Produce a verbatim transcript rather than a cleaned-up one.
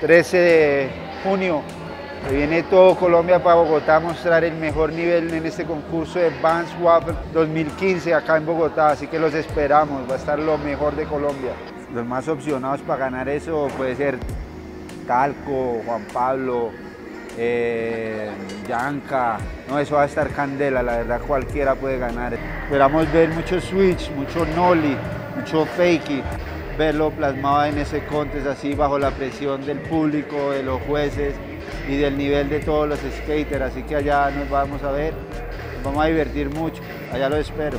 trece de junio. Viene todo Colombia para Bogotá a mostrar el mejor nivel en este concurso de Vans Waffle dos mil quince acá en Bogotá, así que los esperamos, va a estar lo mejor de Colombia. Los más opcionados para ganar eso puede ser Talco, Juan Pablo, eh, Yanka, no, eso va a estar candela, la verdad cualquiera puede ganar. Esperamos ver mucho switch, mucho nollie, mucho fakey, verlo plasmado en ese contest así bajo la presión del público, de los jueces y del nivel de todos los skaters, así que allá nos vamos a ver, nos vamos a divertir mucho, allá lo espero.